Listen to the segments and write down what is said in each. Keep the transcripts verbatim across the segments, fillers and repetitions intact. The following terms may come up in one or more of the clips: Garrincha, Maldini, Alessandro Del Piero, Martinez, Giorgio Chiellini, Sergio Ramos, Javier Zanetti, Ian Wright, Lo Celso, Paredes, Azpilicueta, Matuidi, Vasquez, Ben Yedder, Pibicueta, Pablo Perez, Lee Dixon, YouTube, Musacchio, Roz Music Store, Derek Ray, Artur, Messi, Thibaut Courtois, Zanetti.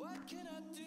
What can I do?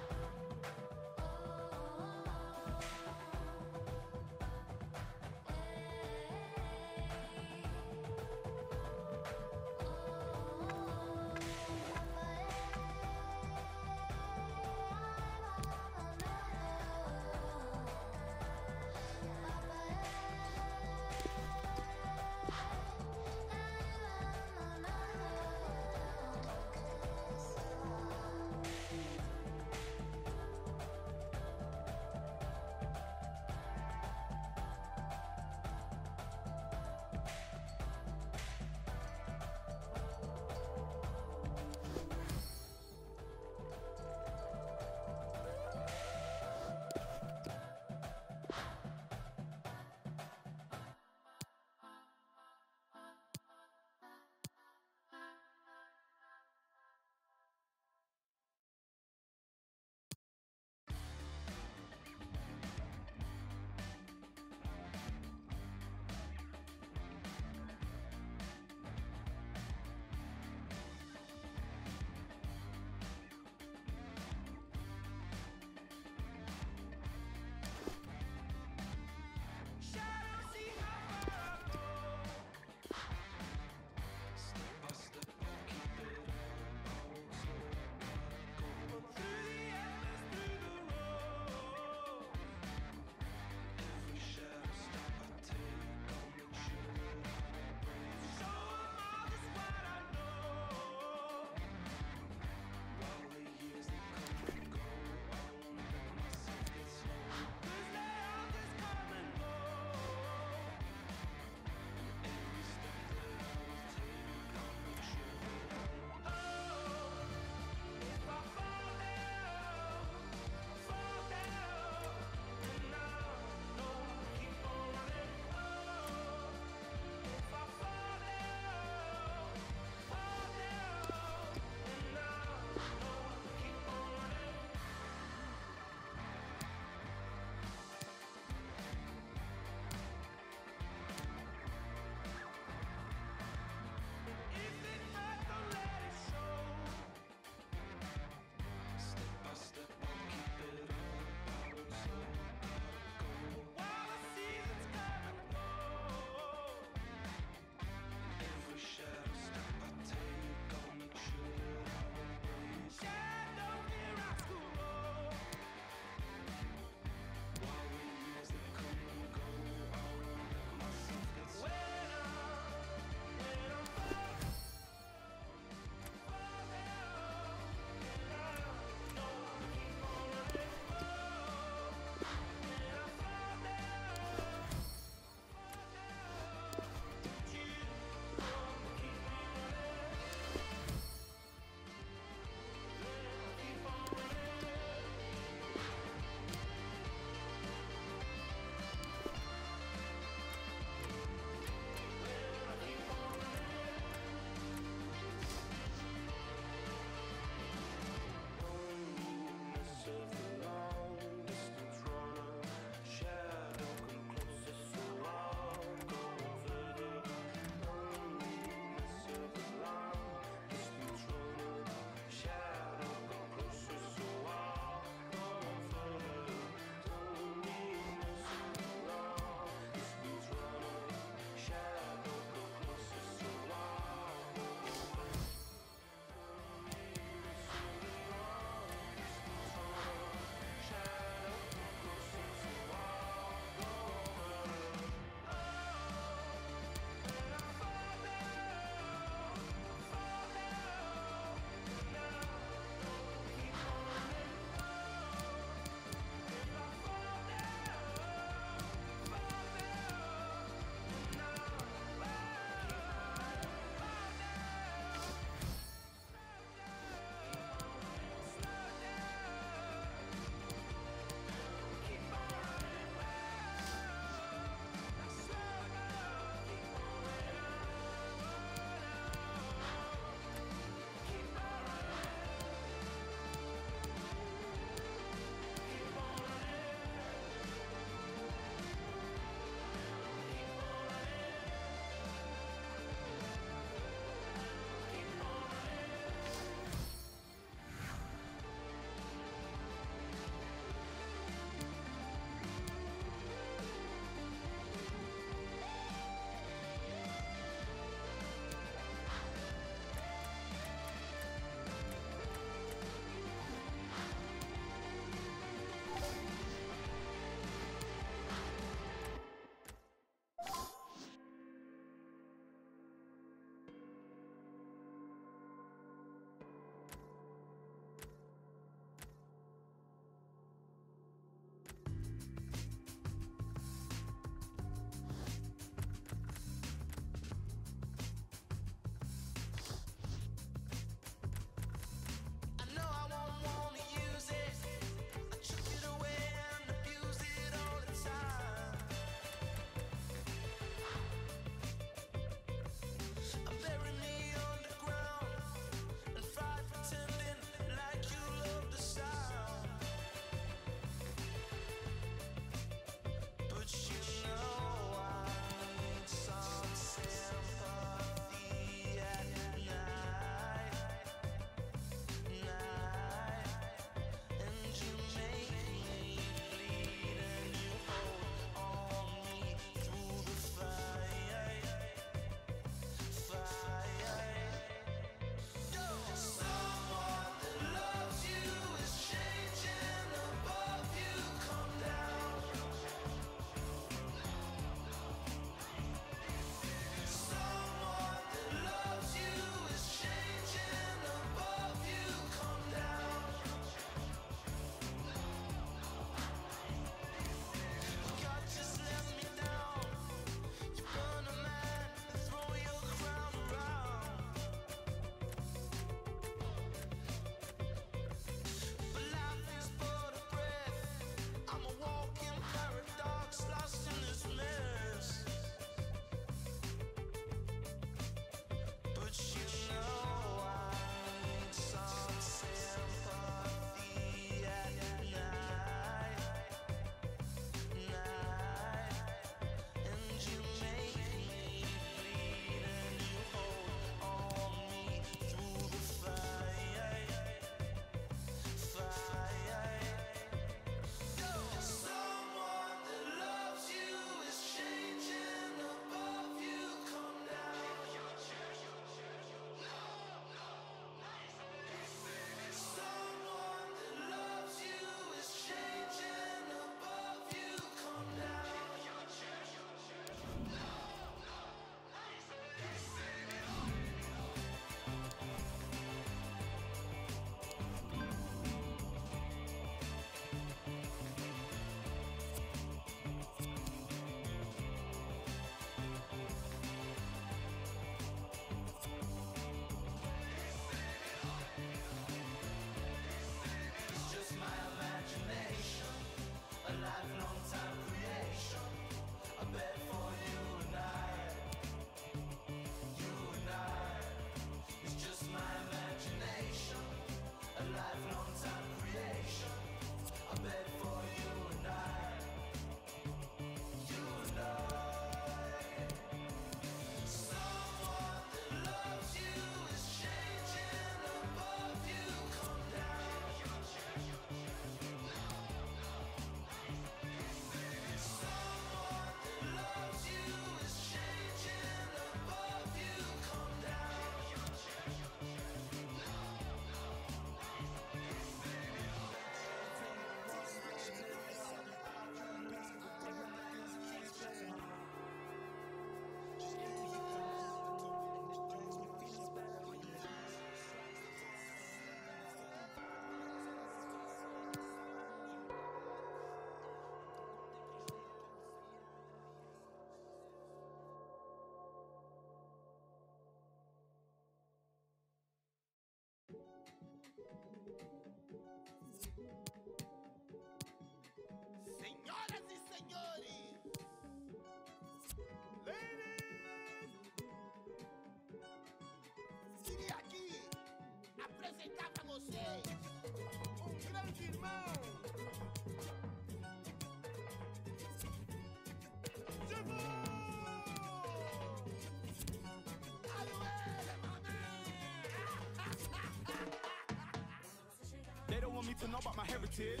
to know about my heritage.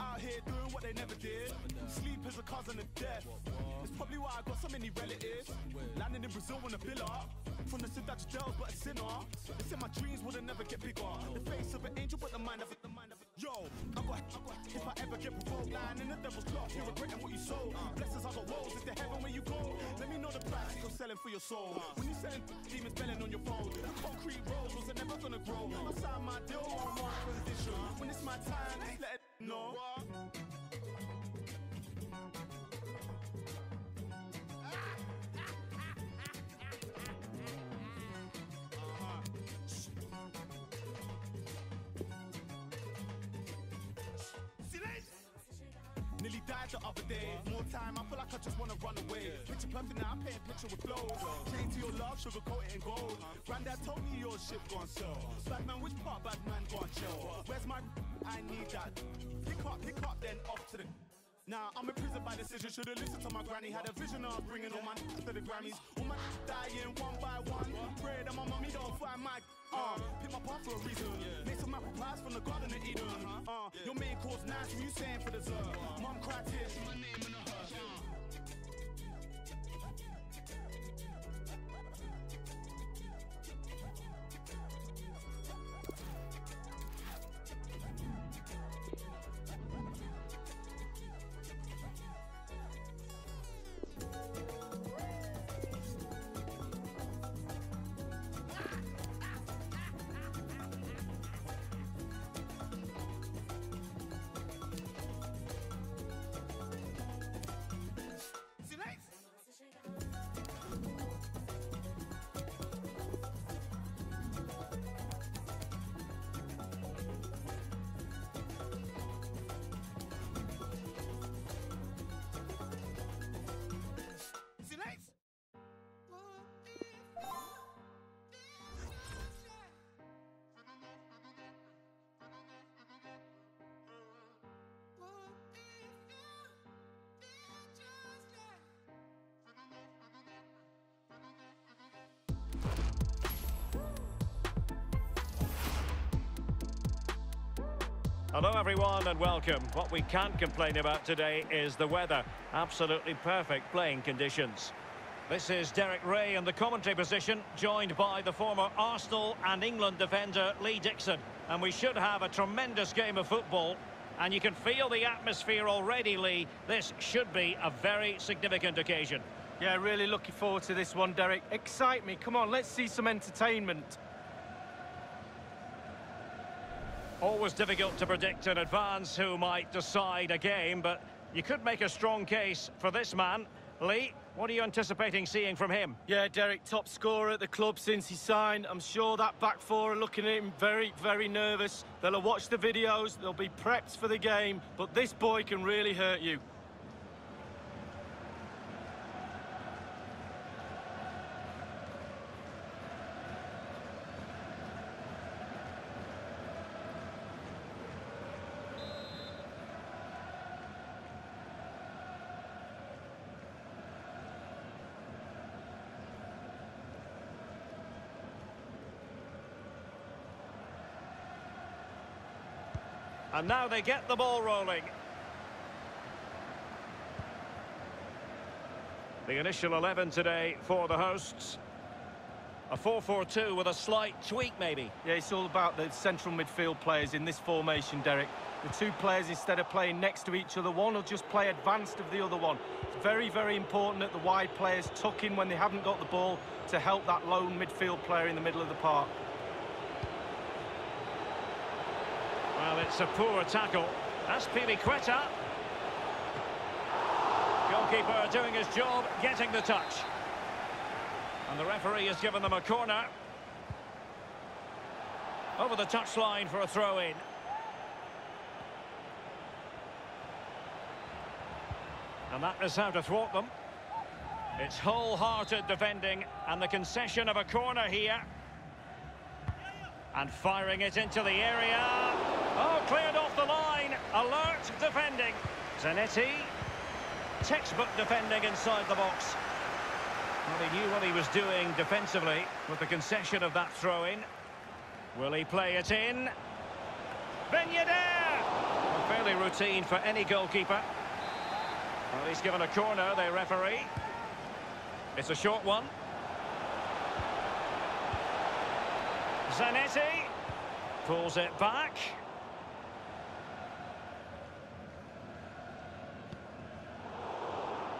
Out here doing what they never did. Sleep is a cousin of death. It's probably why I got so many relatives. Landing in Brazil on a villa. From the Ciudad to jail, but a sinner. They said my dreams would never get bigger. The face of an angel, but the mind of a... Yo, I got... If I ever get provoked, lying in the devil's clock, you're regretting what you sold. Blessings are the woes. Is there heaven where you go? Let me know the price you're selling for your soul. When you're selling demons belling on your phone, the concrete roads was never gonna grow. I signed my deal on my condition. When it's my time, just let it know. Nearly died the other day. More time, I feel like I just wanna run away. Picture perfect now, I paint a picture with flows. Chain to your love, sugar coat it in gold. Granddad told me your ship gone sell. Bad man, which part bad man gone chill? Where's my... I need that. Pick up, pick up, then off to the... Nah, I'm in prison by decision, should've listened to my granny. Had a vision of bringing all my n****s to the Grammys. All my n****s dying one by one. Pray that my mommy don't find my uh, pick my path for a reason. Make some apple pies from the Garden of Eden. uh, Your main course nice, you saying for dessert. Mom cried tears, my name in the hush. Hello everyone and welcome. What we can't complain about today is the weather. Absolutely perfect playing conditions. This is Derek Ray in the commentary position, joined by the former Arsenal and England defender Lee Dixon. And we should have a tremendous game of football. And you can feel the atmosphere already, Lee. This should be a very significant occasion. Yeah, really looking forward to this one, Derek. Excite me. Come on, let's see some entertainment. Always difficult to predict in advance who might decide a game, but you could make a strong case for this man. Lee, what are you anticipating seeing from him? Yeah, Derek, top scorer at the club since he signed. I'm sure that back four are looking at him very, very nervous. They'll have watched the videos, they'll be prepped for the game, but this boy can really hurt you. And now they get the ball rolling. The initial eleven today for the hosts. A four four two with a slight tweak, maybe. Yeah, it's all about the central midfield players in this formation, Derek. The two players, instead of playing next to each other, one will just play advanced of the other one. It's very, very important that the wide players tuck in when they haven't got the ball to help that lone midfield player in the middle of the park. Well, it's a poor tackle. That's Pibicueta. Goalkeeper doing his job, getting the touch. And the referee has given them a corner. Over the touchline for a throw-in. And that is how to thwart them. It's wholehearted defending and the concession of a corner here. And firing it into the area. Oh, cleared off the line. Alert defending. Zanetti. Textbook defending inside the box. Well, he knew what he was doing defensively with the concession of that throw-in. Will he play it in? Ben Yedder! Fairly routine for any goalkeeper. Well, he's given a corner, they referee. It's a short one. Zanetti pulls it back.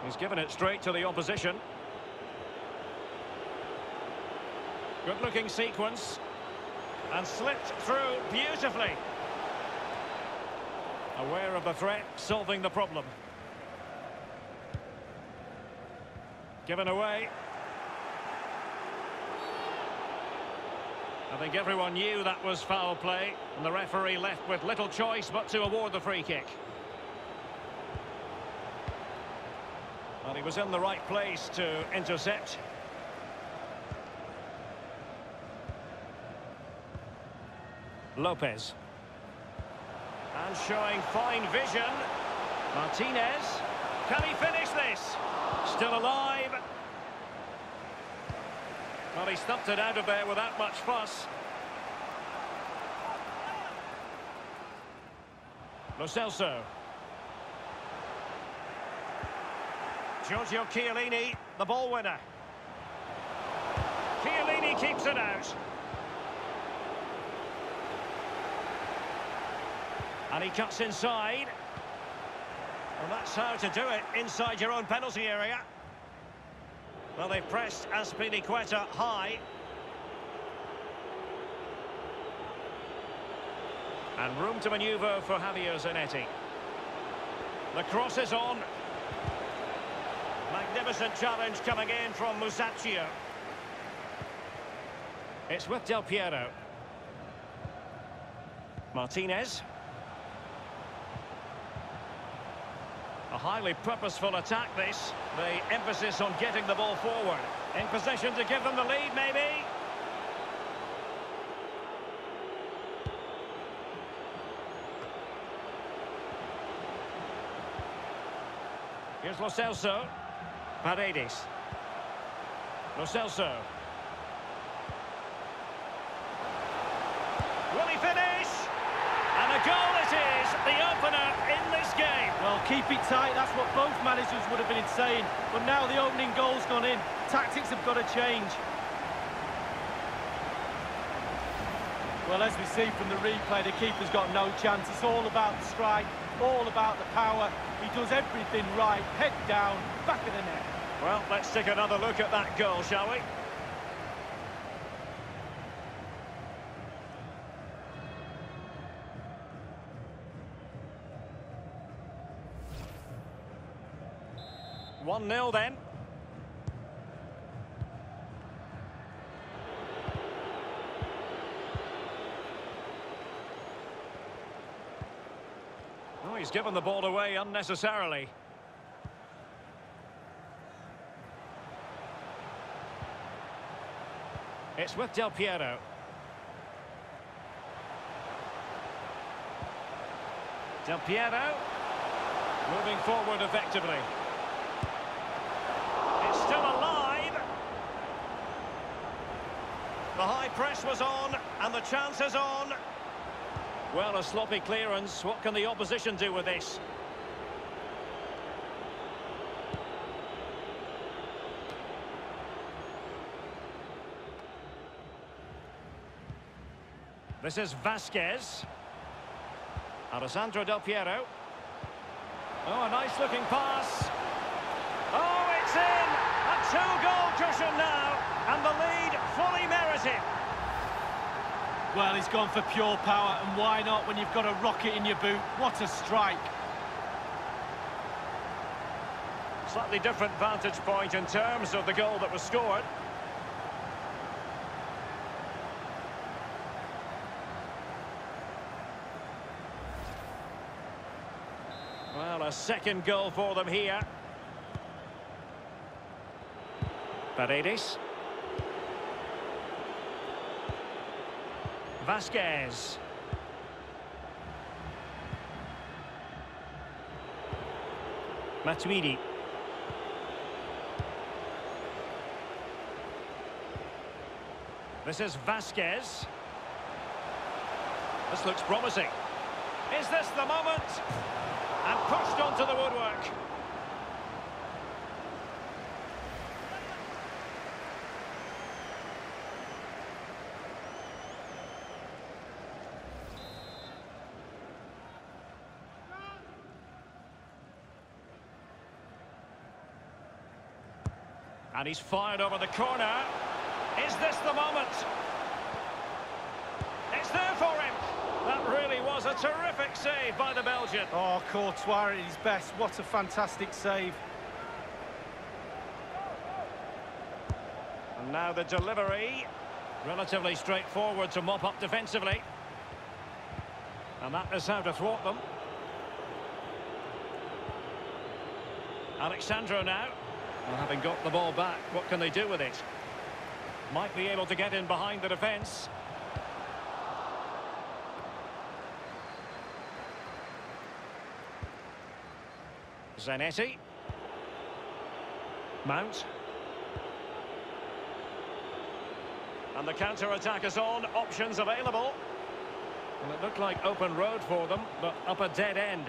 He's given it straight to the opposition. Good-looking sequence. And slipped through beautifully. Aware of the threat, solving the problem. Given away. I think everyone knew that was foul play, and the referee left with little choice but to award the free kick. And he was in the right place to intercept. Lopez. And showing fine vision. Martinez. Can he finish this? Still alive. Well, he stumped it out of there without much fuss. Lo Celso. Giorgio Chiellini, the ball winner. Chiellini keeps it out. And he cuts inside. And that's how to do it, inside your own penalty area. Well, they've pressed Azpilicueta high. And room to manoeuvre for Javier Zanetti. The cross is on. Magnificent challenge coming in from Musacchio. It's with Del Piero. Martinez. A highly purposeful attack, this. The emphasis on getting the ball forward. In possession to give them the lead, maybe. Here's Lo Celso. Paredes. Lo Celso. Will he finish? And a goal it is, the opener in this game. Well, keep it tight, that's what both managers would have been saying. But now the opening goal's gone in. Tactics have got to change. Well, as we see from the replay, the keeper's got no chance. It's all about the strike, all about the power. He does everything right, head down, back of the net. Well, let's take another look at that goal, shall we? one nil then. Oh, he's given the ball away unnecessarily. It's with Del Piero. Del Piero moving forward effectively. Still alive. The high press was on, and the chance is on. Well, a sloppy clearance. What can the opposition do with this? This is Vasquez. Alessandro Del Piero. Oh, a nice-looking pass. Oh, it's in! A two-goal cushion now, and the lead fully merited. Well, he's gone for pure power, and why not when you've got a rocket in your boot? What a strike. Slightly different vantage point in terms of the goal that was scored. Well, a second goal for them here. Paredes. Vasquez. Matuidi. This is Vasquez. This looks promising. Is this the moment? And pushed onto the woodwork. And he's fired over the corner. Is this the moment? It's there for him. That really was a terrific save by the Belgian. Oh, Courtois at his best. What a fantastic save. And now the delivery. Relatively straightforward to mop up defensively. And that is how to thwart them. Alessandro now. Well, having got the ball back, what can they do with it? Might be able to get in behind the defence. Zanetti. Mount. And the counter-attack is on, options available. And it looked like open road for them, but up a dead end.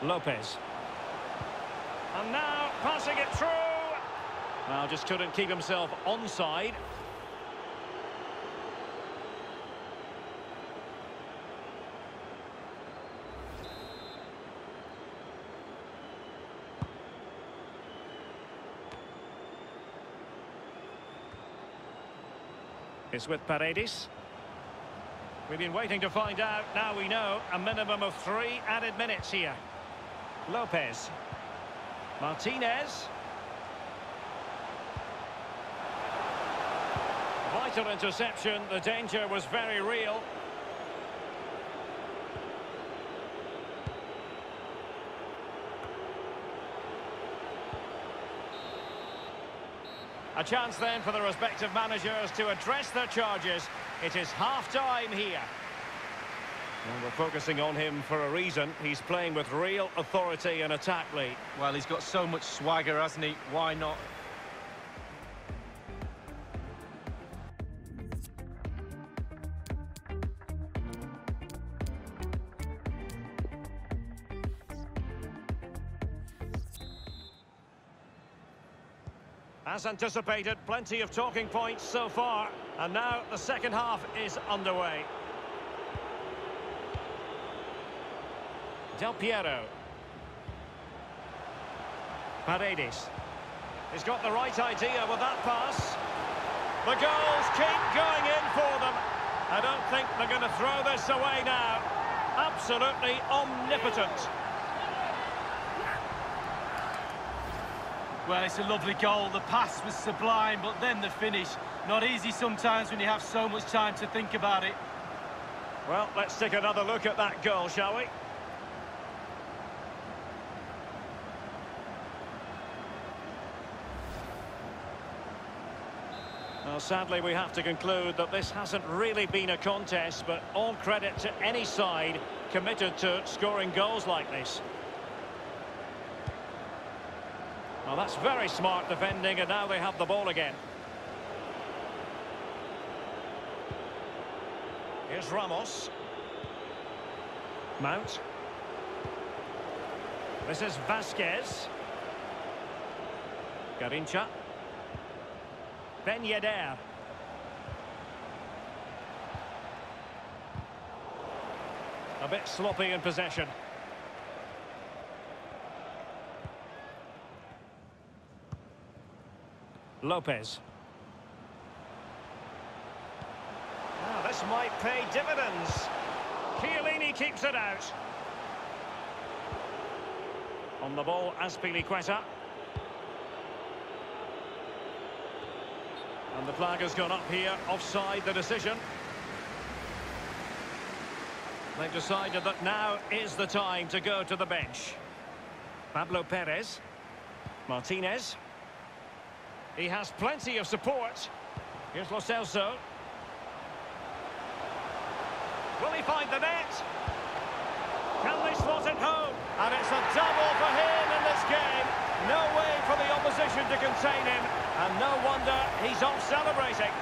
Lopez. And now, passing it through. Now, just couldn't keep himself onside. It's with Paredes. We've been waiting to find out. Now we know a minimum of three added minutes here. Lopez. Martinez. Vital interception. The danger was very real. A chance then for the respective managers to address their charges. It is half-time here. Well, we're focusing on him for a reason. He's playing with real authority and attack, Lee. Well, he's got so much swagger, hasn't he? Why not? As anticipated, plenty of talking points so far. And now the second half is underway. Del Piero. Paredes. He's got the right idea with that pass. The goals keep going in for them. I don't think they're going to throw this away now. Absolutely omnipotent. Well, it's a lovely goal. The pass was sublime, but then the finish. Not easy sometimes when you have so much time to think about it. Well, let's take another look at that goal, shall we? Well, sadly, we have to conclude that this hasn't really been a contest, but all credit to any side committed to scoring goals like this. Well, that's very smart defending, and now they have the ball again. Here's Ramos. Mount. This is Vasquez. Garrincha. Ben Yedder. A bit sloppy in possession. Lopez. Now, this might pay dividends. Chiellini keeps it out. On the ball, Azpilicueta. And the flag has gone up here, offside the decision. They've decided that now is the time to go to the bench. Pablo Perez. Martinez. He has plenty of support. Here's Lo Celso. Will he find the net? Can they slot it home? And it's a double for him in this game. No way for the opposition to contain him. And no wonder he's off celebrating.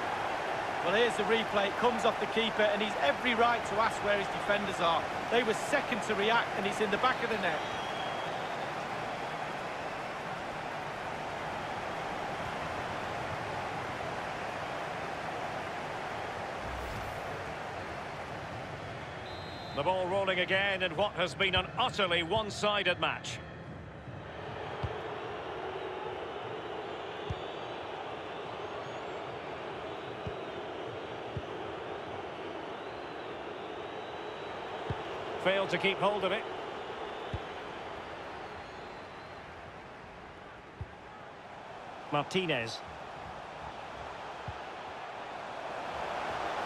Well, here's the replay. It comes off the keeper, and he's every right to ask where his defenders are. They were second to react, and it's in the back of the net. The ball rolling again in what has been an utterly one-sided match. Failed to keep hold of it. Martinez.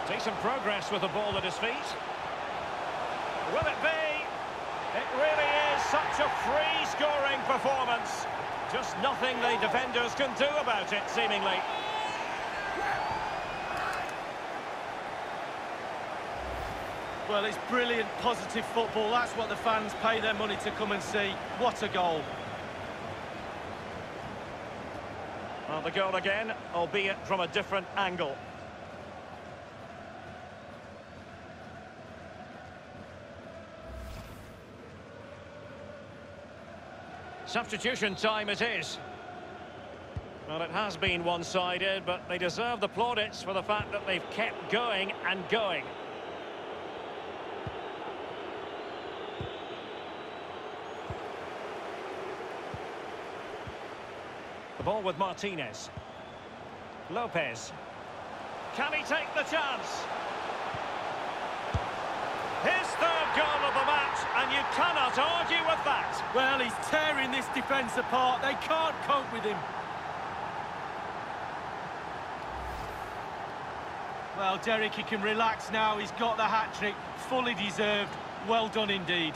Decent progress with the ball at his feet. Will it be? It really is such a free-scoring performance. Just nothing the defenders can do about it, seemingly. Well, it's brilliant, positive football. That's what the fans pay their money to come and see. What a goal. Well, the goal again, albeit from a different angle. Substitution time it is. Well, it has been one-sided, but they deserve the plaudits for the fact that they've kept going and going. The ball with Martinez. Lopez. Can he take the chance? His third goal of the match, and you cannot argue with that. Well, he's tearing this defence apart. They can't cope with him. Well, Derek, he can relax now. He's got the hat-trick, fully deserved. Well done indeed.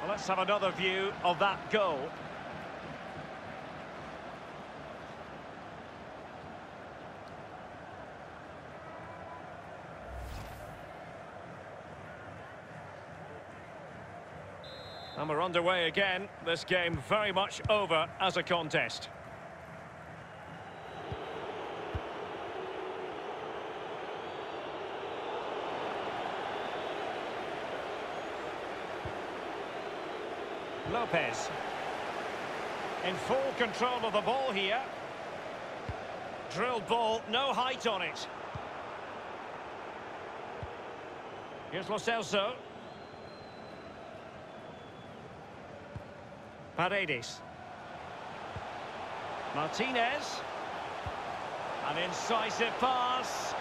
Well, let's have another view of that goal. And we're underway again. This game very much over as a contest. Lopez. In full control of the ball here. Drilled ball, no height on it. Here's Lo Celso. Paredes. Martinez. An incisive pass.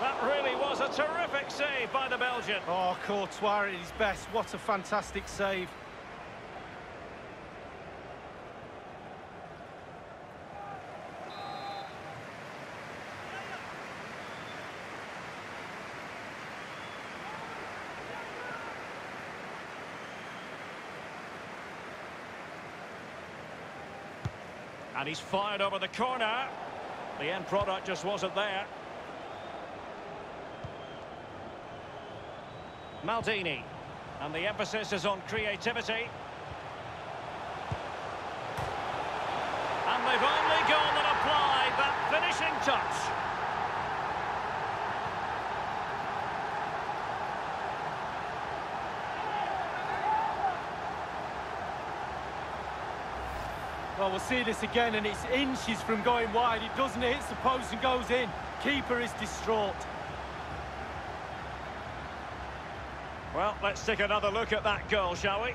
That really was a terrific save by the Belgian. Oh, Courtois at his best. What a fantastic save. And he's fired over the corner. The end product just wasn't there. Maldini. And the emphasis is on creativity. And they've only gone and applied that finishing touch. Well, we'll see this again, and it's inches from going wide. It doesn't hit the post and goes in. Keeper is distraught. Well, let's take another look at that goal, shall we?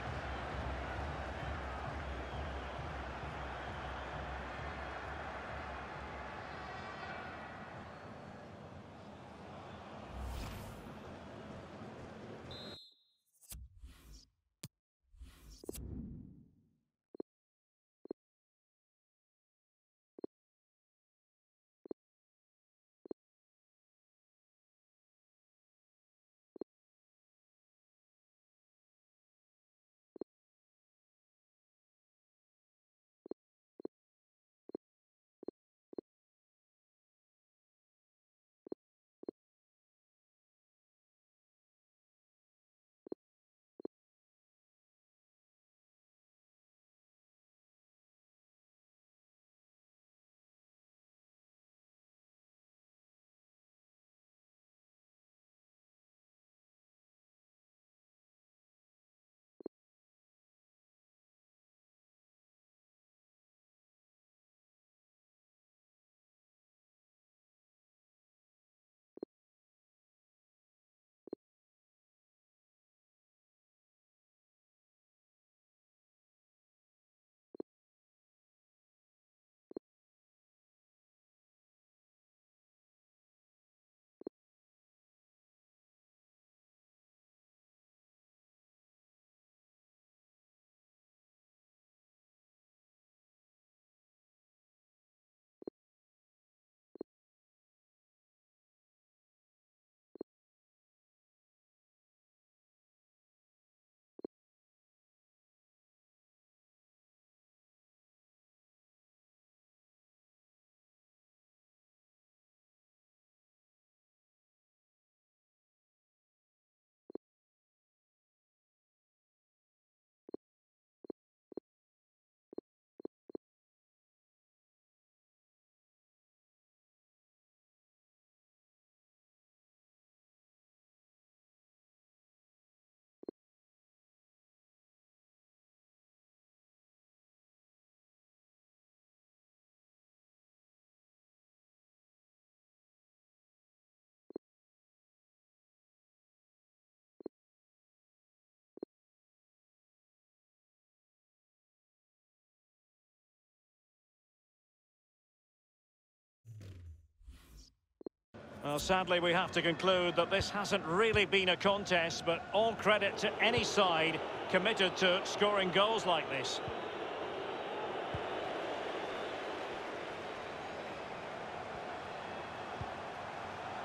Well, sadly, we have to conclude that this hasn't really been a contest, but all credit to any side committed to scoring goals like this.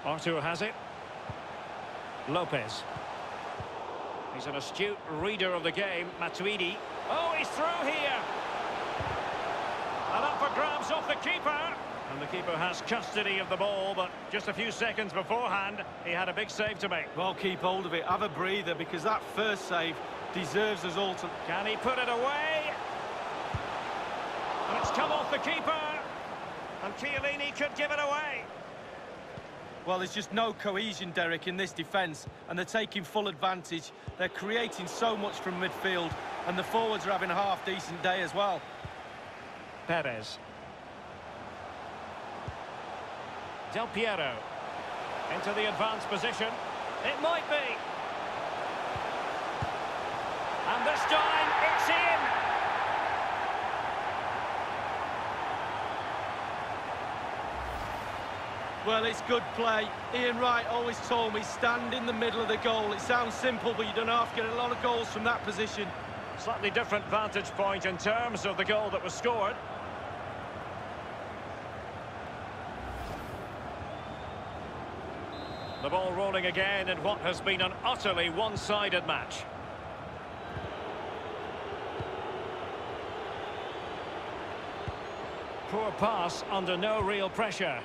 Artur has it. Lopez. He's an astute reader of the game. Matuidi. Oh, he's through here. And up for grabs off the keeper. And the keeper has custody of the ball, but just a few seconds beforehand, he had a big save to make. Well, keep hold of it. Have a breather, because that first save deserves us all to... Can he put it away? And it's come off the keeper. And Chiellini could give it away. Well, there's just no cohesion, Derek, in this defence, and they're taking full advantage. They're creating so much from midfield, and the forwards are having a half-decent day as well. Perez. Del Piero into the advanced position. It might be. And this time, it's in. Well, it's good play. Ian Wright always told me, stand in the middle of the goal. It sounds simple, but you don't have to get a lot of goals from that position. Slightly different vantage point in terms of the goal that was scored. The ball rolling again in what has been an utterly one-sided match. Poor pass under no real pressure.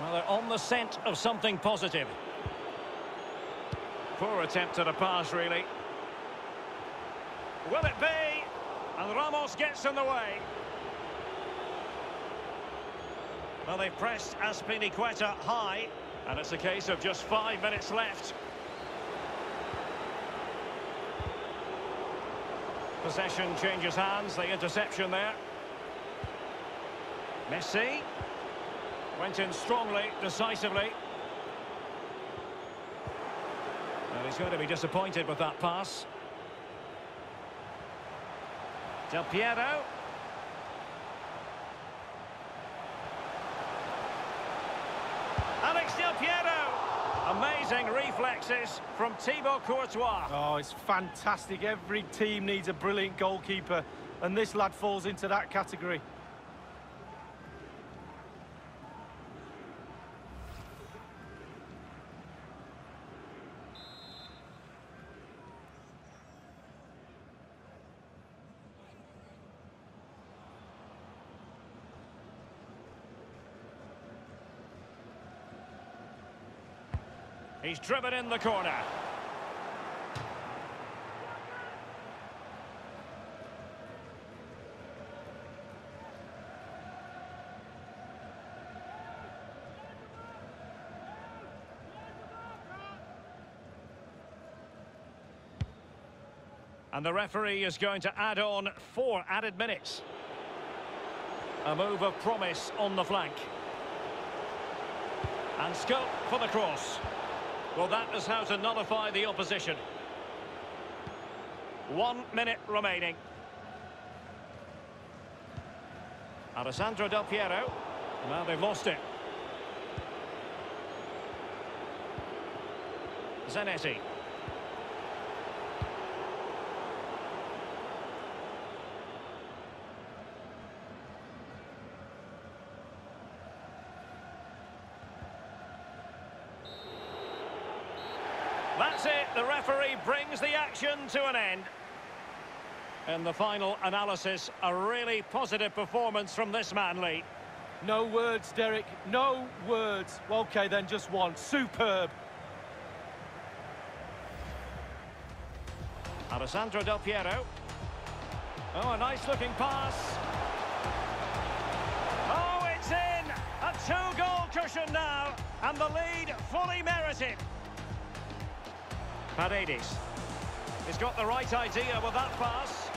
Well, they're on the scent of something positive. Poor attempt at a pass, really. Will it be? And Ramos gets in the way. Well, they've pressed Azpilicueta high, and it's a case of just five minutes left. Possession changes hands, the interception there. Messi went in strongly, decisively. And he's going to be disappointed with that pass. Del Piero. Del Piero. Amazing reflexes from Thibaut Courtois. Oh, it's fantastic. Every team needs a brilliant goalkeeper, and this lad falls into that category. He's driven in the corner. And the referee is going to add on four added minutes. A move of promise on the flank. And scope for the cross. Well, that is how to nullify the opposition. One minute remaining. Alessandro Del Piero. Now they've lost it. Zanetti. That's it, the referee brings the action to an end. In the final analysis, a really positive performance from this man, Lee. No words, Derek, no words. OK, then, just one. Superb. Alessandro Del Piero. Oh, a nice-looking pass. Oh, it's in! A two-goal cushion now, and the lead fully merited. Paredes. He's got the right idea with that pass.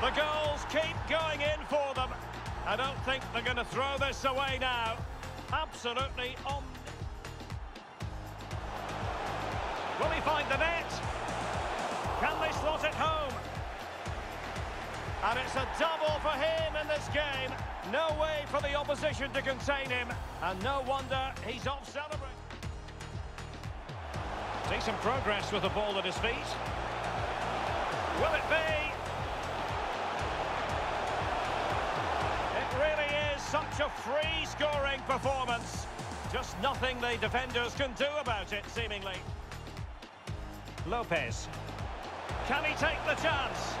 The goals keep going in for them. I don't think they're going to throw this away now. Absolutely on. Will he find the net? Can they slot it home? And it's a double for him in this game. No way for the opposition to contain him. And no wonder he's off celebrating. Decent progress with the ball at his feet. Will it be? It really is such a free-scoring performance. Just nothing the defenders can do about it, seemingly. Lopez. Can he take the chance?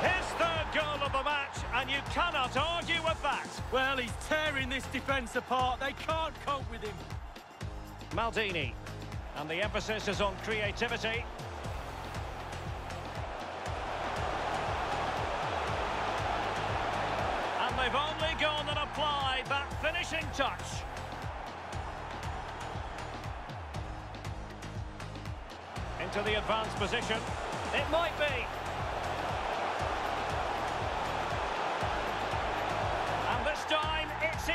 His third goal of the match, and you cannot argue with that. Well, he's tearing this defence apart. They can't cope with him. Maldini. And the emphasis is on creativity. And they've only gone and applied that finishing touch. Into the advanced position. It might be. And this time, it's in.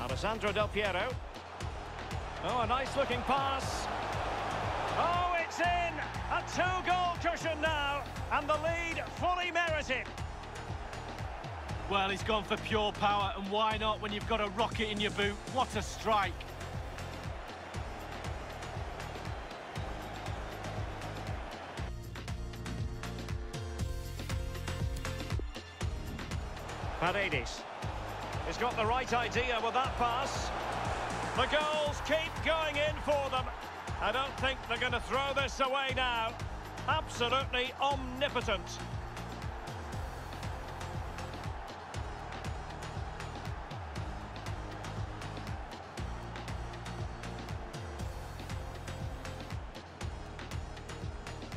Alessandro Del Piero. Oh, a nice-looking pass. Oh, it's in! A two-goal cushion now, and the lead fully merited. Well, he's gone for pure power, and why not when you've got a rocket in your boot? What a strike. Paredes. He's got the right idea with that pass. The goals keep going in for them. I don't think they're going to throw this away now. Absolutely omnipotent.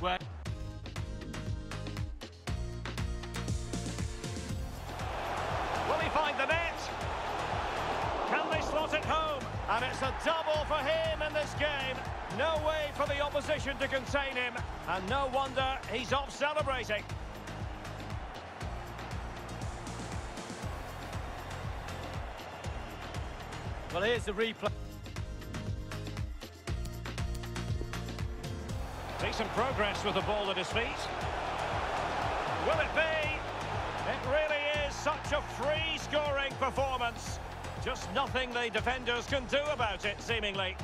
Well, will he find the net? At home, and it's a double for him in this game. No way for the opposition to contain him, and no wonder he's off celebrating. Well, here's the replay. Decent progress with the ball at his feet. Will it be? It really is such a free-scoring performance. Just nothing the defenders can do about it, seemingly.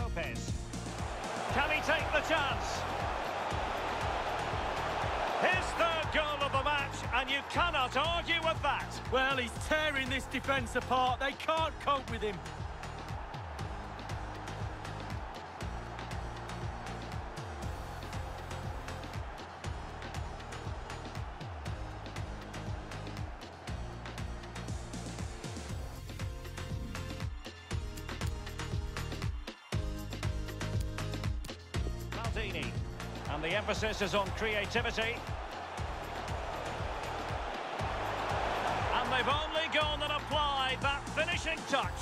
Lopez. Can he take the chance? His third goal of the match, and you cannot argue with that. Well, he's tearing this defence apart. They can't cope with him. And the emphasis is on creativity. And they've only gone and applied that finishing touch.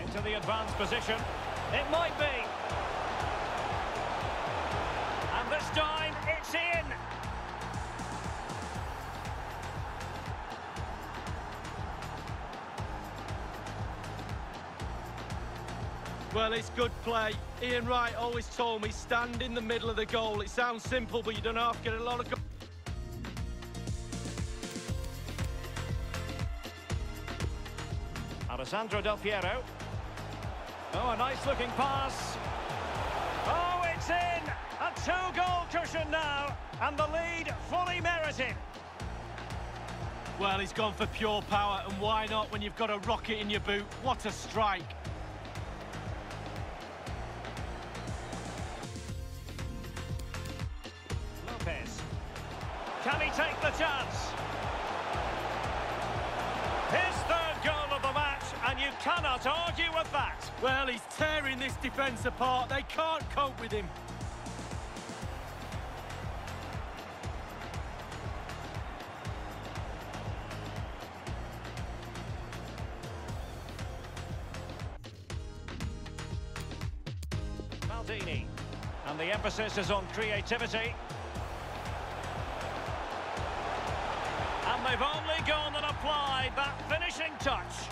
Into the advanced position. It might be. And this time, it's in. Well, it's good play. Ian Wright always told me, stand in the middle of the goal. It sounds simple, but you don't have to get a lot of... Alessandro Del Piero. Oh, a nice-looking pass. Oh, it's in! A two-goal cushion now, and the lead fully merited. Well, he's gone for pure power, and why not when you've got a rocket in your boot? What a strike. Lopez. Can he take the chance? His third goal of the match. And you cannot argue with that. Well, he's tearing this defence apart. They can't cope with him. Maldini. And the emphasis is on creativity. And they've only gone and applied that finishing touch.